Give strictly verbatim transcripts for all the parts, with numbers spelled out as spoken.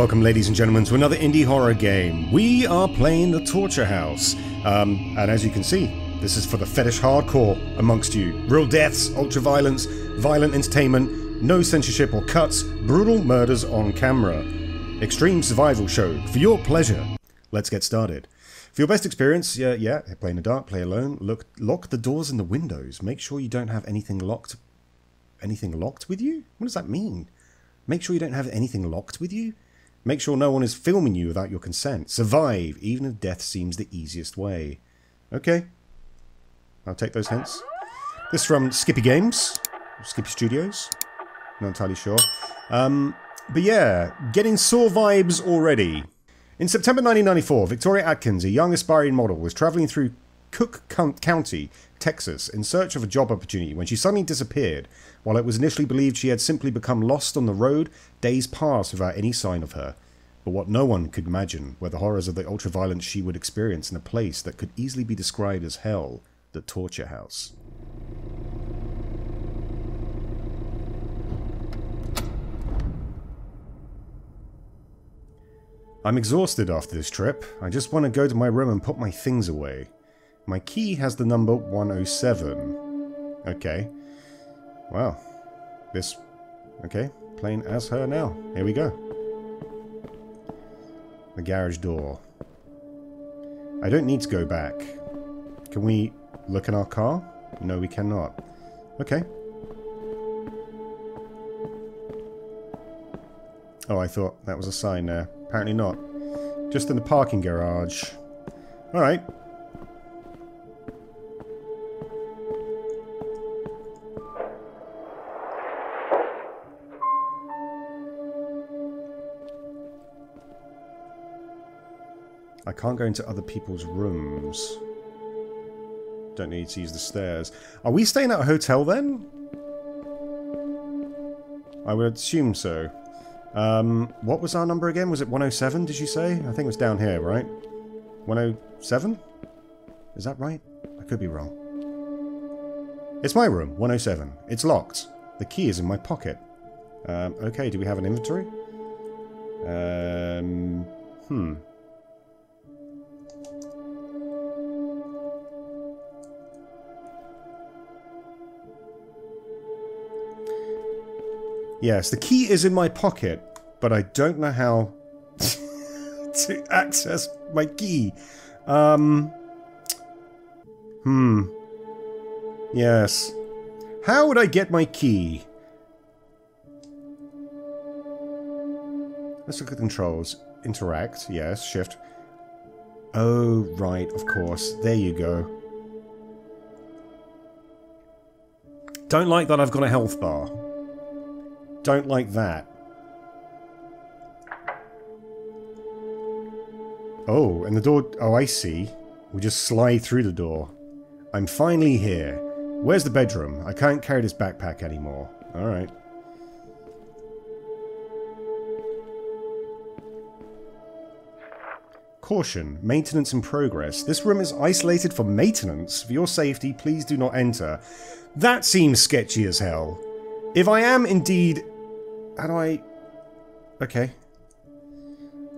Welcome, ladies and gentlemen, to another indie horror game. We are playing The Torture House. Um, and as you can see, this is for the fetish hardcore amongst you. Real deaths, ultra-violence, violent entertainment, no censorship or cuts, brutal murders on camera. Extreme survival show, for your pleasure. Let's get started. For your best experience, yeah, yeah, play in the dark, play alone, look, lock the doors and the windows. Make sure you don't have anything locked. Anything locked with you? What does that mean? Make sure you don't have anything locked with you? Make sure no one is filming you without your consent. Survive, even if death seems the easiest way. Okay. I'll take those hints. This is from Skippy Games. Skippy Studios. Not entirely sure. Um, but yeah, getting Saw vibes already. In September nineteen ninety-four, Victoria Atkins, a young aspiring model, was traveling through Cook County, Texas, in search of a job opportunity when she suddenly disappeared. While it was initially believed she had simply become lost on the road, days passed without any sign of her. But what no one could imagine were the horrors of the ultraviolence she would experience in a place that could easily be described as hell, the Torture House. I'm exhausted after this trip. I just want to go to my room and put my things away. My key has the number one oh seven. Okay. Wow. This... Okay. Playing as her now. Here we go. The garage door. I don't need to go back. Can we look in our car? No, we cannot. Okay. Oh, I thought that was a sign there. Apparently not. Just in the parking garage. Alright. I can't go into other people's rooms. Don't need to use the stairs. Are we staying at a hotel then? I would assume so. Um, what was our number again? Was it one oh seven, did you say? I think it was down here, right? one oh seven? Is that right? I could be wrong. It's my room, one oh seven. It's locked. The key is in my pocket. Um, okay, do we have an inventory? Um, hmm. Yes, the key is in my pocket, but I don't know how to access my key. Um, hmm. Yes. How would I get my key? Let's look at the controls. Interact, yes, shift. Oh, right, of course. There you go. Don't like that I've got a health bar. Don't like that. Oh, and the door... Oh, I see. We just slide through the door. I'm finally here. Where's the bedroom? I can't carry this backpack anymore. Alright. Caution. Maintenance in progress. This room is isolated for maintenance. For your safety, please do not enter. That seems sketchy as hell. If I am indeed... How do I... Okay.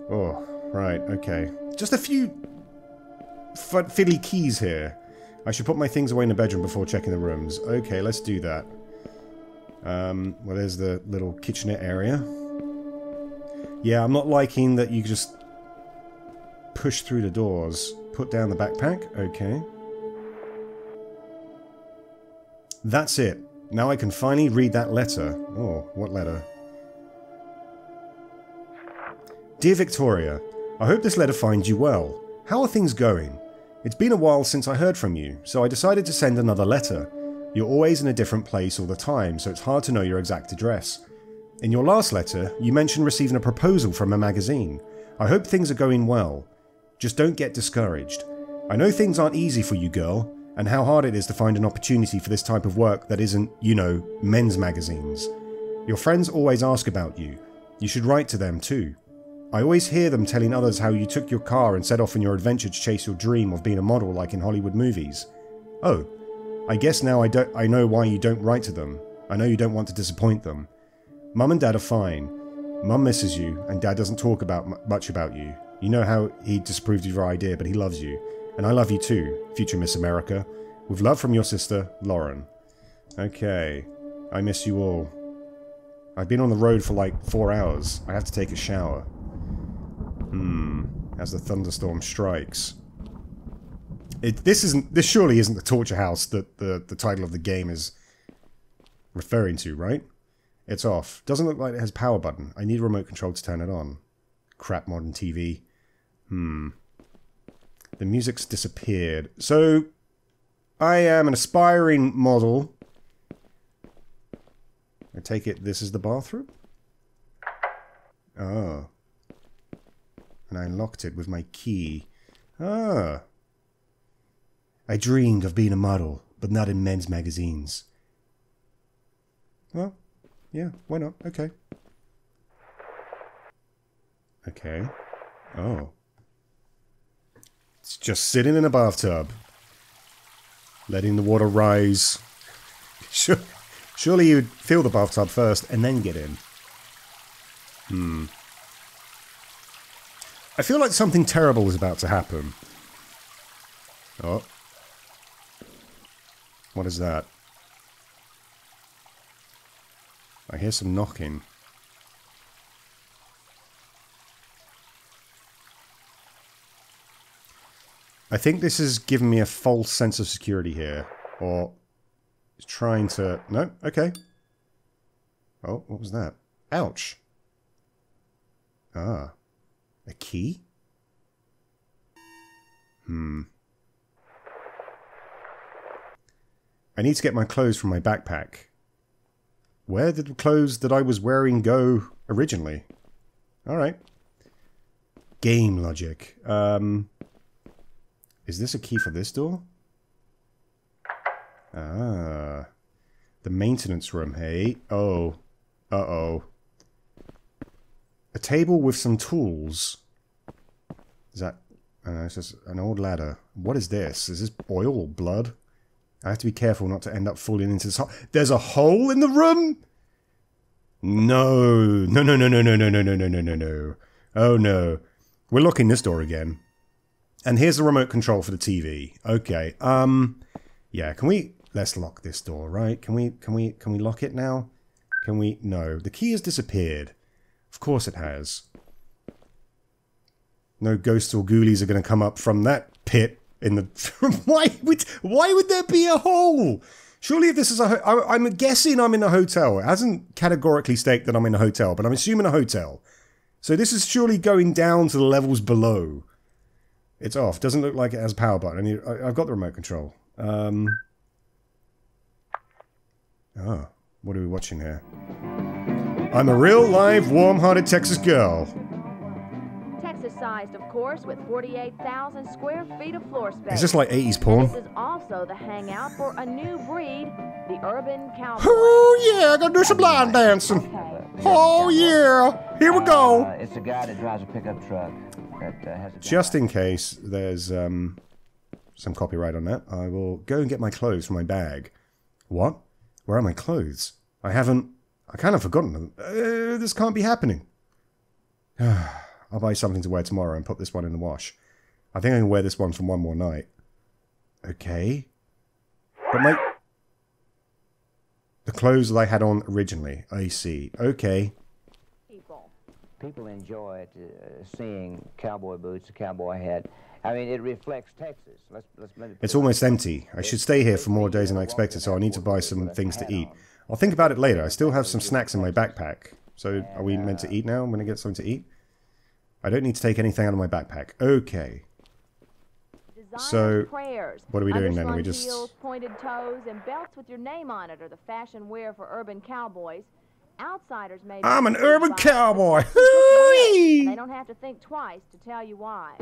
Oh, right, okay. Just a few... fiddly keys here. I should put my things away in the bedroom before checking the rooms. Okay, let's do that. Um, well, there's the little kitchenette area. Yeah, I'm not liking that you just... push through the doors. Put down the backpack. Okay. That's it. Now I can finally read that letter. Oh, what letter? Dear Victoria, I hope this letter finds you well. How are things going? It's been a while since I heard from you, so I decided to send another letter. You're always in a different place all the time, so it's hard to know your exact address. In your last letter, you mentioned receiving a proposal from a magazine. I hope things are going well. Just don't get discouraged. I know things aren't easy for you, girl, and how hard it is to find an opportunity for this type of work that isn't, you know, men's magazines. Your friends always ask about you. You should write to them too. I always hear them telling others how you took your car and set off on your adventure to chase your dream of being a model like in Hollywood movies. Oh, I guess now I don't, I know why you don't write to them. I know you don't want to disappoint them. Mum and Dad are fine. Mum misses you, and Dad doesn't talk about much about you. You know how he disapproved of your idea, but he loves you. And I love you too, future Miss America. With love from your sister, Lauren. Okay. I miss you all. I've been on the road for like four hours. I have to take a shower. Hmm. As the thunderstorm strikes. It, this isn't. This surely isn't the Torture House that the, the title of the game is referring to, right? It's off. Doesn't look like it has a power button. I need a remote control to turn it on. Crap modern T V. Hmm. The music's disappeared. So, I am an aspiring model. I take it this is the bathroom? Oh. And I unlocked it with my key. Ah. I dreamed of being a model, but not in men's magazines. Well, yeah, why not? Okay. Okay. Oh. It's just sitting in a bathtub. Letting the water rise. Sure. Surely you'd fill the bathtub first and then get in. Hmm. I feel like something terrible is about to happen. Oh. What is that? I hear some knocking. I think this is giving me a false sense of security here. Or... trying to... No? Okay. Oh, what was that? Ouch. Ah. A key? Hmm. I need to get my clothes from my backpack. Where did the clothes that I was wearing go originally? Alright. Game logic. Um... Is this a key for this door? Ah, the maintenance room, hey? Oh, uh-oh. A table with some tools. Is that... I don't know, it's just an old ladder. What is this? Is this oil or blood? I have to be careful not to end up falling into this hole. There's a hole in the room?! No! No, no, no, no, no, no, no, no, no, no, no, no. Oh, no. We're locking this door again. And here's the remote control for the T V. Okay, um... yeah, can we... let's lock this door, right? Can we, can we, can we lock it now? Can we... no. The key has disappeared. Of course it has. No ghosts or ghoulies are going to come up from that pit in the... why would, why would there be a hole? Surely if this is a... ho I, I'm guessing I'm in a hotel. It hasn't categorically staked that I'm in a hotel, but I'm assuming a hotel. So this is surely going down to the levels below. It's off. Doesn't look like it has a power button. I mean, I, I've got the remote control. Um. Oh, what are we watching here? I'm a real, live, warm-hearted Texas girl. Texas-sized, of course, with forty-eight thousand square feet of floor space. Is this like eighties porn? And this is also the hangout for a new breed, the urban cowboy. Oh yeah, gonna do some line dancing. Okay. Oh yeah, here we go. Uh, it's a guy that drives a pickup truck. That, uh, has a Just in case there's um. some copyright on that. I will go and get my clothes from my bag. What? Where are my clothes? I haven't... I kind of forgotten them. Uh, this can't be happening. I'll buy something to wear tomorrow and put this one in the wash. I think I can wear this one for one more night. Okay. But my... the clothes that I had on originally. I see. Okay. People, People enjoy uh, seeing cowboy boots, a cowboy hat... I mean, it reflects Texas. Let's, let's let it it's almost empty. I should stay here for more days than I expected, so I need to buy some things to eat. I'll think about it later. I still have some snacks in my backpack. So, are we meant to eat now? I'm going to get something to eat. I don't need to take anything out of my backpack. Okay. So, what are we doing then? We just... pointed toes and belts with your name on it are the fashion wear for urban cowboys. Outsiders may I'm an urban cowboy. And they don't have to think twice to tell you why.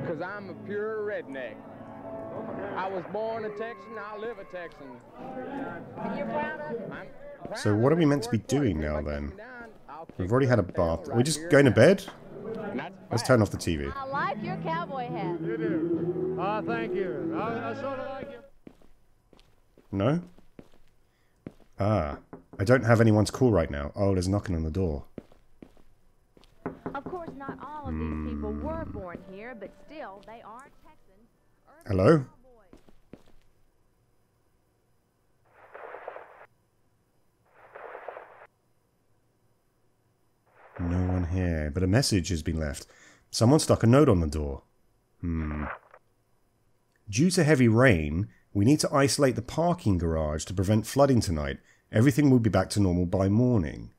Because I'm a pure redneck. I was born a Texan, I live a Texan. And you're proud of it? I'm proud so what are we meant to be doing now then? We've already had a bath. Are we just going to bed? Let's turn off the T V. I like your cowboy hat. You do. Ah, thank you. I, I sort of like it. No? Ah. I don't have anyone's call right now. Oh, there's knocking on the door. Of course, not all of these people were born here, but still, they are Texans. Hello? No one here, but a message has been left. Someone stuck a note on the door. Hmm. Due to heavy rain, we need to isolate the parking garage to prevent flooding tonight. Everything will be back to normal by morning.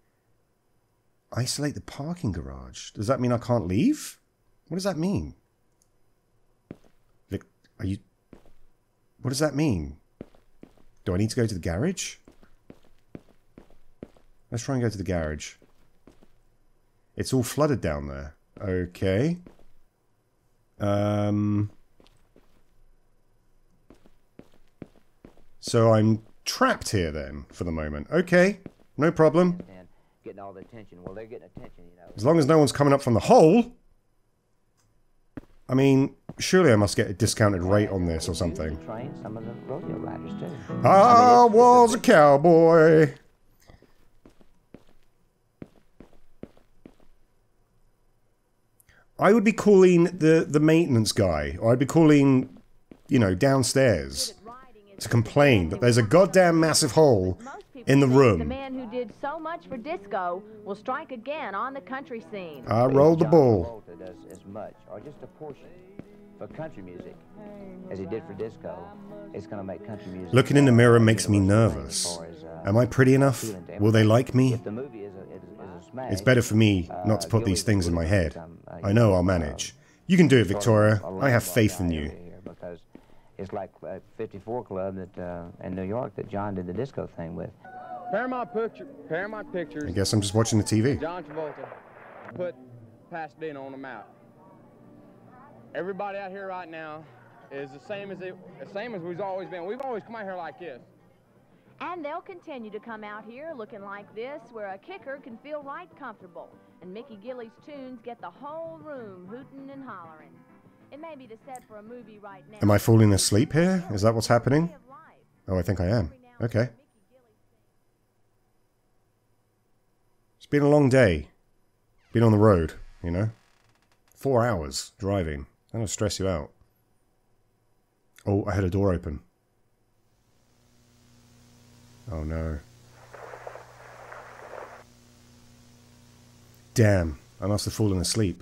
Isolate the parking garage? Does that mean I can't leave? What does that mean? Vic, are you... What does that mean? Do I need to go to the garage? Let's try and go to the garage. It's all flooded down there. Okay. Um... So I'm trapped here then for the moment. Okay, no problem. Getting all the attention. Well, they're getting attention, you know. As long as no one's coming up from the hole. I mean, surely I must get a discounted rate on this or something. Some of the rodeo riders too. I was a cowboy. I would be calling the the maintenance guy, or I'd be calling, you know, downstairs, to complain that there's a goddamn massive hole in the room. The man who did so much for disco will strike again on the country scene. I rolled the ball. As much, or just a portion, for country music, as he did for disco. It's gonna make country music. Looking in the mirror makes me nervous. Am I pretty enough? Will they like me? It's better for me not to put these things in my head. I know I'll manage. You can do it, Victoria. I have faith in you. It's like a fifty-four Club that uh, in New York that John did the disco thing with. Paramount Pictures. Paramount Pictures. I guess I'm just watching the T V. John Travolta put Pasadena on the map. Everybody out here right now is the same as it, the same as we've always been. We've always come out here like this. And they'll continue to come out here looking like this, where a kicker can feel right comfortable, and Mickey Gilley's tunes get the whole room hooting and hollering. It may be the set for a movie right now. Am I falling asleep here? Is that what's happening? Oh, I think I am. Okay. It's been a long day. Been on the road, you know. Four hours driving. That'll stress you out. Oh, I had a door open. Oh, no. Damn. I must have fallen asleep.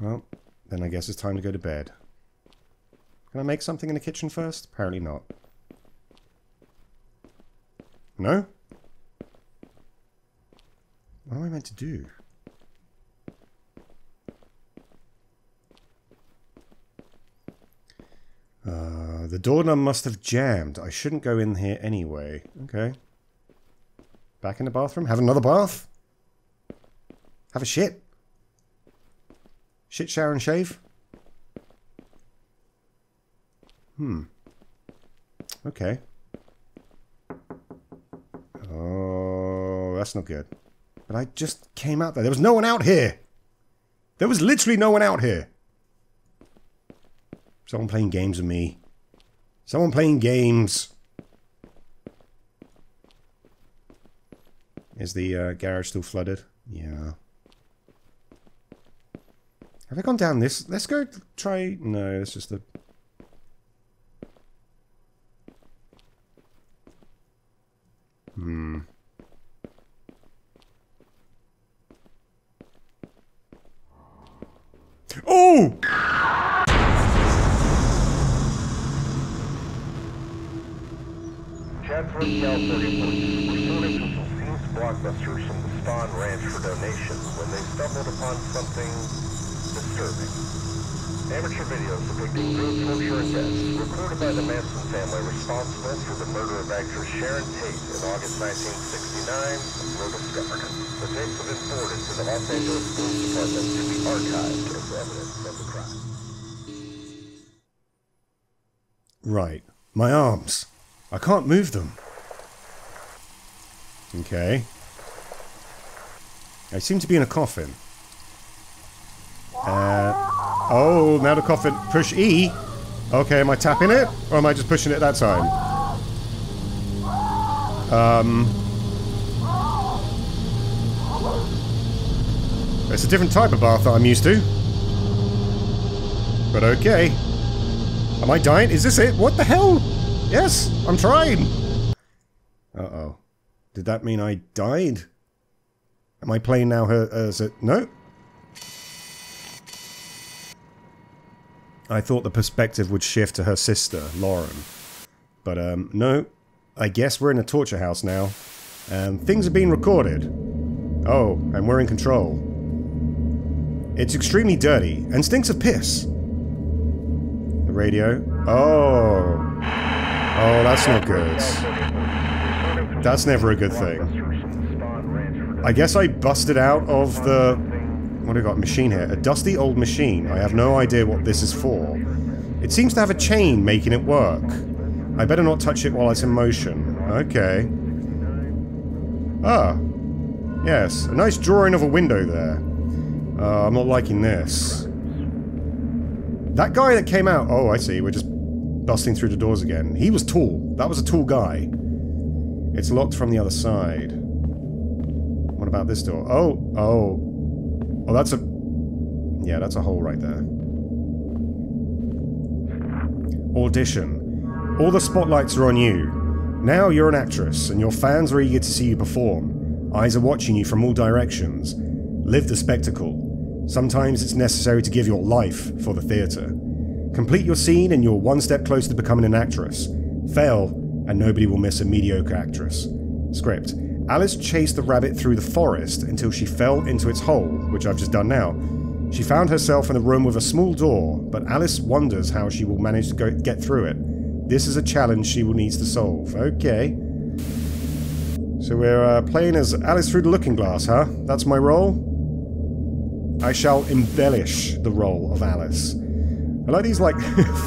Well, then I guess it's time to go to bed. Can I make something in the kitchen first? Apparently not. No? What am I meant to do? Uh, the doorknob must have jammed. I shouldn't go in here anyway. Okay. Back in the bathroom? Have another bath? Have a shit? Shit, shower, and shave? Hmm. Okay. Oh, that's not good. But I just came out there. There was no one out here! There was literally no one out here! Someone playing games with me. Someone playing games! Is the uh, garage still flooded? Yeah. Have I gone down this? Let's go try... No, it's just the... Hmm. Oh! Chad from Cal thirty-four. Resorted to some famous blockbusters from the Spahn Ranch for donations when they stumbled upon something... disturbing. Amateur videos depicting crude torture and death, recorded by the Manson family responsible for the murder of actress Sharon Tate in August nineteen sixty-nine, were discovered. The tapes have been forwarded to the Los Angeles Police Department to be archived as evidence of the crime. Right. My arms. I can't move them. Okay. I seem to be in a coffin. Uh, oh, now the coffin. Push E. Okay, am I tapping it? Or am I just pushing it that time? Um, it's a different type of bath that I'm used to. But okay. Am I dying? Is this it? What the hell? Yes, I'm trying. Uh-oh. Did that mean I died? Am I playing now her, uh, so, no? I thought the perspective would shift to her sister, Lauren. But, um, no. I guess we're in a torture house now. Um, things are being recorded. Oh, and we're in control. It's extremely dirty, and stinks of piss. The radio. Oh. Oh, that's not good. That's never a good thing. I guess I busted out of the... What do we got? Machine here. A dusty old machine. I have no idea what this is for. It seems to have a chain making it work. I better not touch it while it's in motion. Okay. Ah. Yes. A nice drawing of a window there. Uh, I'm not liking this. That guy that came out... Oh, I see. We're just busting through the doors again. He was tall. That was a tall guy. It's locked from the other side. What about this door? Oh. Oh. Oh, that's a... Yeah, that's a hole right there. Audition. All the spotlights are on you. Now you're an actress, and your fans are eager to see you perform. Eyes are watching you from all directions. Live the spectacle. Sometimes it's necessary to give your life for the theatre. Complete your scene, and you're one step closer to becoming an actress. Fail, and nobody will miss a mediocre actress. Script. Alice chased the rabbit through the forest until she fell into its hole, which I've just done now. She found herself in a room with a small door, but Alice wonders how she will manage to go get through it. This is a challenge she will need to solve. Okay. So we're uh, playing as Alice through the Looking Glass, huh? That's my role? I shall embellish the role of Alice. I like these, like,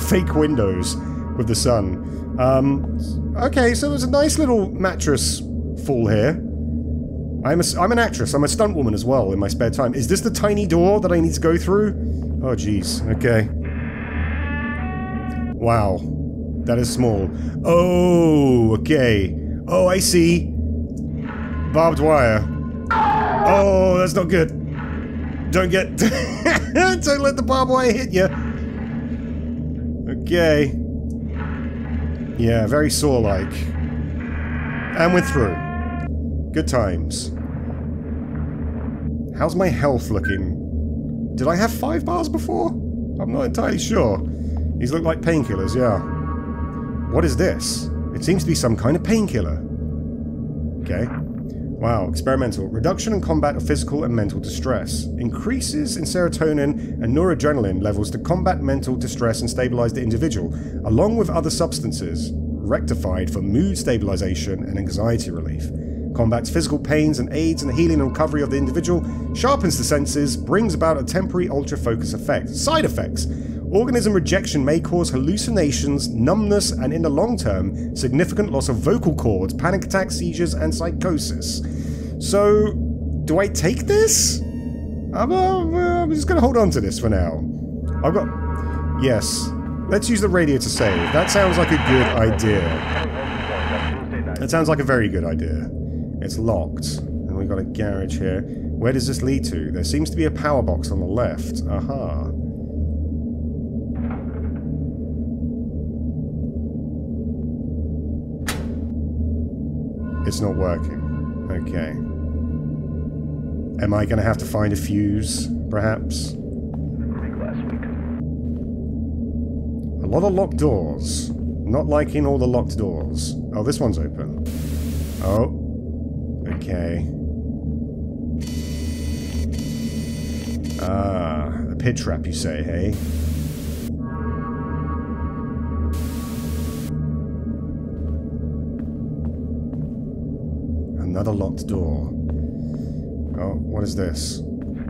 fake windows with the sun. Um, okay, so there's a nice little mattress... fall here. I'm, a, I'm an actress. I'm a stunt woman as well in my spare time. Is this the tiny door that I need to go through? Oh, jeez. Okay. Wow. That is small. Oh, okay. Oh, I see. Barbed wire. Oh, that's not good. Don't get... Don't let the barbed wire hit you. Okay. Yeah, very Saw-like. And we're through. Good times. How's my health looking? Did I have five bars before? I'm not entirely sure. These look like painkillers, yeah. What is this? It seems to be some kind of painkiller. Okay. Wow, experimental. Reduction and combat of physical and mental distress. Increases in serotonin and noradrenaline levels to combat mental distress and stabilize the individual, along with other substances. Rectified for mood stabilization and anxiety relief. Combats physical pains and aids in the healing and recovery of the individual, sharpens the senses, brings about a temporary ultra-focus effect. Side effects. Organism rejection may cause hallucinations, numbness, and in the long term, significant loss of vocal cords, panic attacks, seizures, and psychosis. So, do I take this? I'm, uh, I'm just gonna hold on to this for now. I've got... Yes. Let's use the radio to save. That sounds like a good idea. That sounds like a very good idea. It's locked. And we've got a garage here. Where does this lead to? There seems to be a power box on the left. Aha. It's not working. Okay. Am I going to have to find a fuse, perhaps? A lot of locked doors. Not liking all the locked doors. Oh, this one's open. Oh. Okay. Ah, a pit trap, you say, hey? Another locked door. Oh, what is this?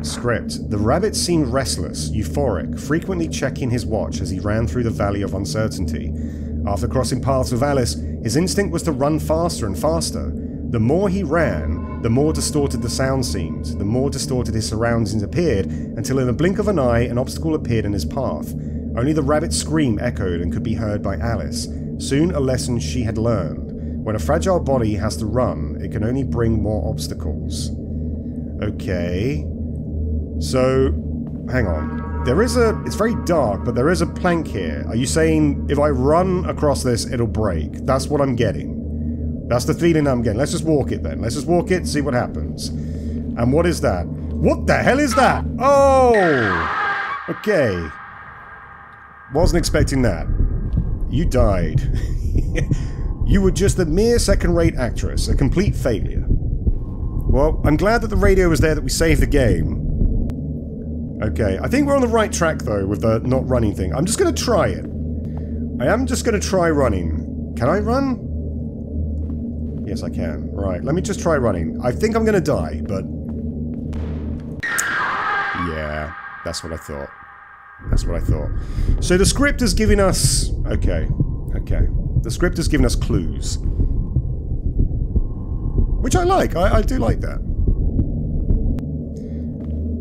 Script. The rabbit seemed restless, euphoric, frequently checking his watch as he ran through the valley of uncertainty. After crossing paths with Alice, his instinct was to run faster and faster. The more he ran, the more distorted the sound seemed, the more distorted his surroundings appeared, until in the blink of an eye, an obstacle appeared in his path. Only the rabbit's scream echoed and could be heard by Alice. Soon a lesson she had learned. When a fragile body has to run, it can only bring more obstacles. Okay. So, hang on. There is a... It's very dark, but there is a plank here. Are you saying if I run across this, it'll break? That's what I'm getting. That's the feeling I'm getting. Let's just walk it then. Let's just walk it and see what happens. And what is that? What the hell is that? Oh! Okay. Wasn't expecting that. You died. You were just a mere second-rate actress, a complete failure. Well, I'm glad that the radio was there that we saved the game. Okay, I think we're on the right track, though, with the not running thing. I'm just going to try it. I am just going to try running. Can I run? Yes, I can. Right, let me just try running. I think I'm going to die, but... Yeah, that's what I thought. That's what I thought. So the script is giving us... Okay, okay. The script is giving us clues. Which I like. I, I do like that.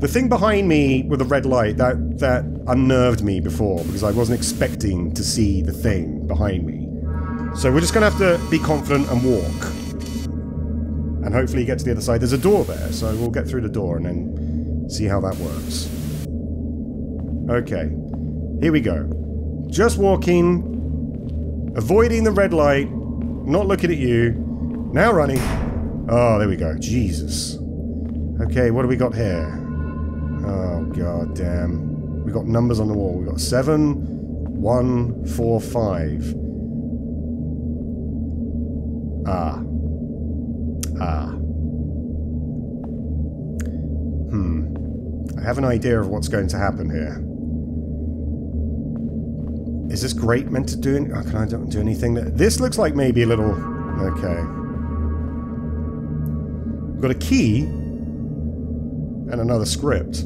The thing behind me with the red light, that, that unnerved me before, because I wasn't expecting to see the thing behind me. So we're just going to have to be confident and walk. And hopefully get to the other side. There's a door there, so we'll get through the door and then see how that works. Okay, here we go. Just walking, avoiding the red light, not looking at you, now running. Oh, there we go, Jesus. Okay, what do we got here? Oh, god damn. We got numbers on the wall. We got seven, one, four, five. Ah. Ah. Hmm. I have an idea of what's going to happen here. Is this grate meant to do any- oh, can I do, do anything that- This looks like maybe a little- Okay. We've got a key. And another script.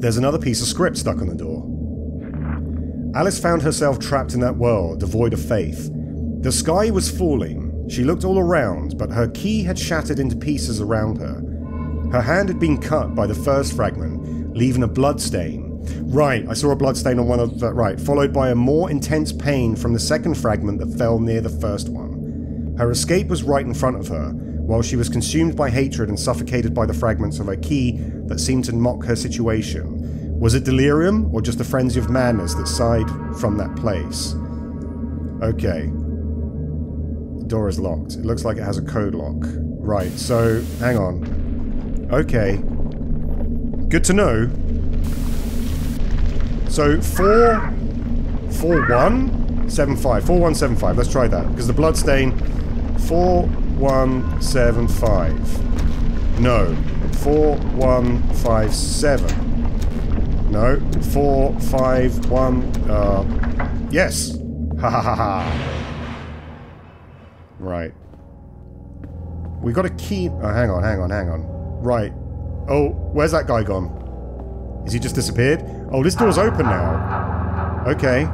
There's another piece of script stuck on the door. Alice found herself trapped in that world, devoid of faith. The sky was falling. She looked all around, but her key had shattered into pieces around her. Her hand had been cut by the first fragment, leaving a bloodstain. Right, I saw a bloodstain on one of the... Right, followed by a more intense pain from the second fragment that fell near the first one. Her escape was right in front of her, while she was consumed by hatred and suffocated by the fragments of her key that seemed to mock her situation. Was it delirium, or just a frenzy of madness that sighed from that place? Okay. The door is locked. It looks like it has a code lock. Right, so, hang on. Okay. Good to know. So, four... Four, one, seven, five. Four, one, seven, five. Let's try that, because the bloodstain... Four... One seven five. No. Four one five seven. No. Four five one. Uh. Yes. Ha ha ha ha. Right. We got a key. Oh, hang on, hang on, hang on. Right. Oh, where's that guy gone? Is he just disappeared? Oh, this door's open now. Okay.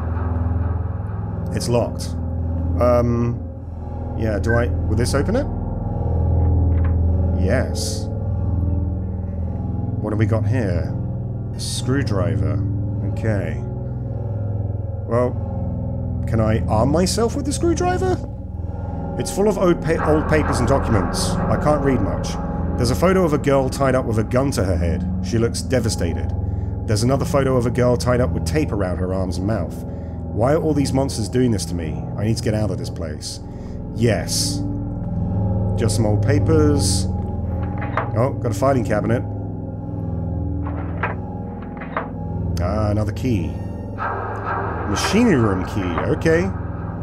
It's locked. Um. Yeah, do I... Will this open it? Yes. What have we got here? A screwdriver. Okay. Well, can I arm myself with the screwdriver? It's full of old, pa old papers and documents. I can't read much. There's a photo of a girl tied up with a gun to her head. She looks devastated. There's another photo of a girl tied up with tape around her arms and mouth. Why are all these monsters doing this to me? I need to get out of this place. Yes. Just some old papers. Oh, got a filing cabinet. Ah, another key. Machinery room key, okay.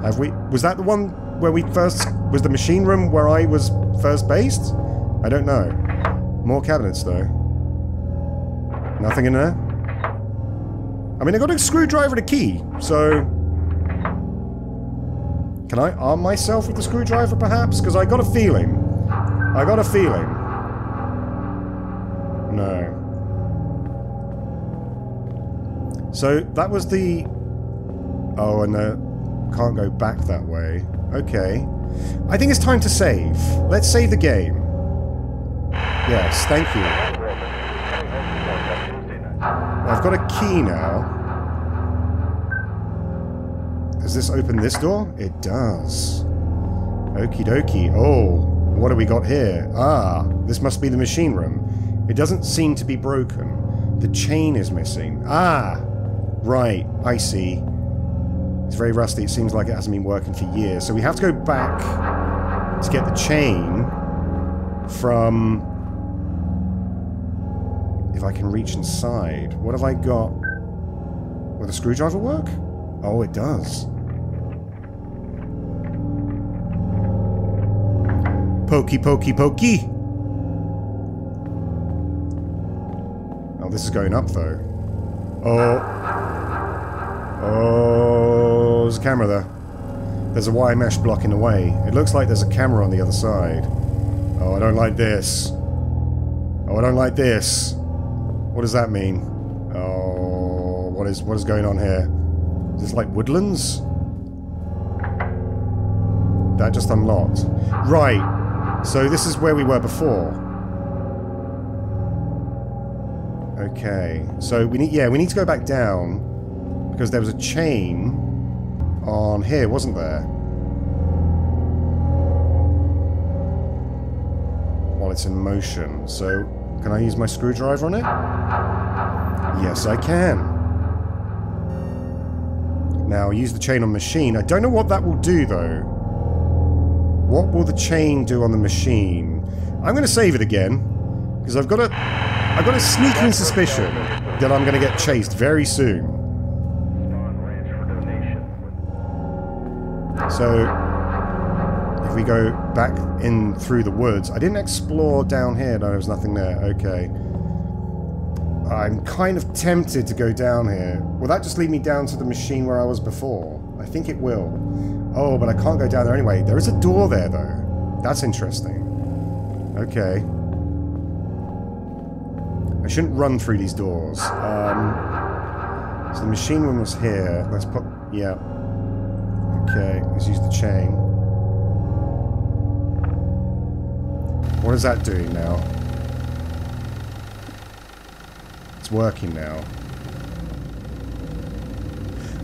Have we... Was that the one where we first... Was the machine room where I was first based? I don't know. More cabinets, though. Nothing in there? I mean, I got a screwdriver and a key, so... Can I arm myself with the screwdriver, perhaps? Because I got a feeling. I got a feeling. No. So, that was the... Oh, and uh, can't go back that way. Okay. I think it's time to save. Let's save the game. Yes, thank you. I've got a key now. Does this open this door? It does. Okie dokie. Oh, what do we got here? Ah, this must be the machine room. It doesn't seem to be broken. The chain is missing. Ah, right, I see. It's very rusty. It seems like it hasn't been working for years. So we have to go back to get the chain from... If I can reach inside. What have I got? Will the screwdriver work? Oh, it does. Pokey, pokey, pokey! Oh, this is going up, though. Oh. Oh, there's a camera there. There's a wire mesh blocking the way. It looks like there's a camera on the other side. Oh, I don't like this. Oh, I don't like this. What does that mean? Oh, what is what is going on here? Is this like woodlands? That just unlocked. Right. So this is where we were before. Okay. So we need yeah, we need to go back down because there was a chain on here, wasn't there? While it's in motion. So can I use my screwdriver on it? Yes, I can. Now, use the chain on machine. I don't know what that will do, though. What will the chain do on the machine? I'm going to save it again, because I've got a, I've got a sneaking suspicion that I'm going to get chased very soon. So... we go back in through the woods. I didn't explore down here. No, there was nothing there. Okay. I'm kind of tempted to go down here. Will that just lead me down to the machine where I was before? I think it will. Oh, but I can't go down there anyway. There is a door there, though. That's interesting. Okay. I shouldn't run through these doors. Um, so the machine room was here. Let's put... yeah. Okay. Let's use the chain. What is that doing now? It's working now.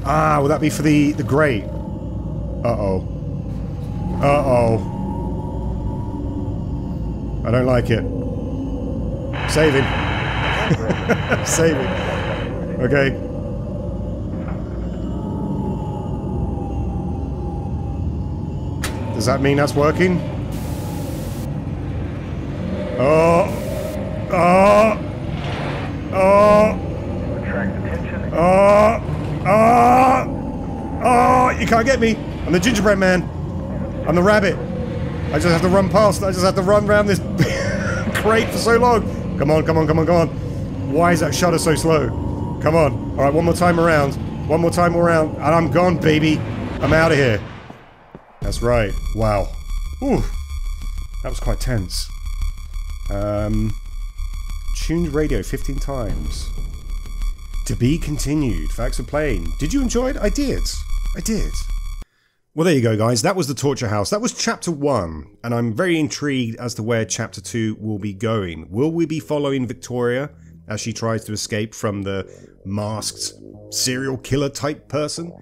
Ah, will that be for the, the grate? Uh-oh. Uh-oh. I don't like it. Save him. Save him. Okay. Does that mean that's working? Oh! Oh! Oh! Oh! Oh! Oh! You can't get me! I'm the gingerbread man! I'm the rabbit! I just have to run past, I just have to run around this crate for so long! Come on, come on, come on, come on! Why is that shutter so slow? Come on! Alright, one more time around. One more time around, and I'm gone, baby! I'm out of here! That's right. Wow. Ooh! That was quite tense. Um, tuned radio fifteen times. To be continued. Facts of playing. Did you enjoy it? I did. I did. Well, there you go, guys. That was The Torture House. That was chapter one, and I'm very intrigued as to where chapter two will be going. Will we be following Victoria as she tries to escape from the masked serial killer type person?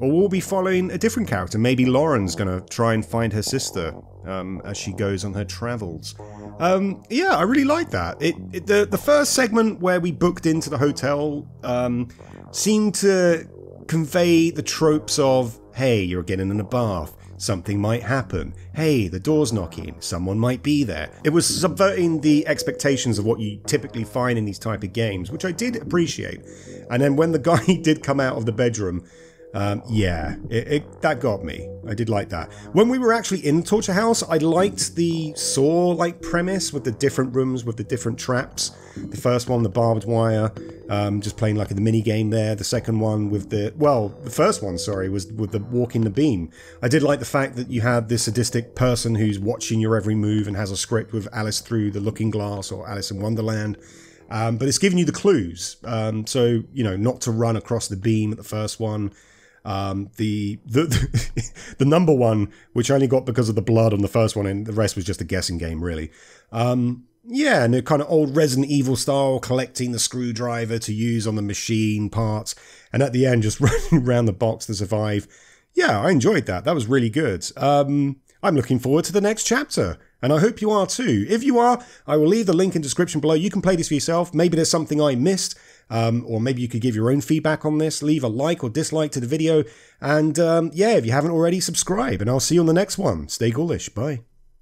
Or will we be following a different character? Maybe Lauren's going to try and find her sister um, as she goes on her travels. Um, yeah, I really like that. It, it the the first segment where we booked into the hotel um, seemed to convey the tropes of, hey, you're getting in a bath, something might happen. Hey, the door's knocking, someone might be there. It was subverting the expectations of what you typically find in these type of games, which I did appreciate. And then when the guy did come out of the bedroom, Um, yeah, it, it, that got me. I did like that. When we were actually in the Torture House, I liked the Saw-like premise with the different rooms, with the different traps. The first one, the barbed wire, um, just playing like the mini-game there. The second one with the... well, the first one, sorry, was with the walking the beam. I did like the fact that you had this sadistic person who's watching your every move and has a script with Alice Through the Looking Glass or Alice in Wonderland. Um, but it's giving you the clues. Um, so, you know, not to run across the beam at the first one. Um, the, the, the number one, which I only got because of the blood on the first one, and the rest was just a guessing game, really. Um, Yeah, and a kind of old Resident Evil style, collecting the screwdriver to use on the machine parts, and at the end just running around the box to survive. Yeah, I enjoyed that. That was really good. Um, I'm looking forward to the next chapter, and I hope you are too. If you are, I will leave the link in the description below. You can play this for yourself. Maybe there's something I missed, um, or maybe you could give your own feedback on this. Leave a like or dislike to the video, and um, yeah, if you haven't already, subscribe, and I'll see you on the next one. Stay ghoulish. Bye.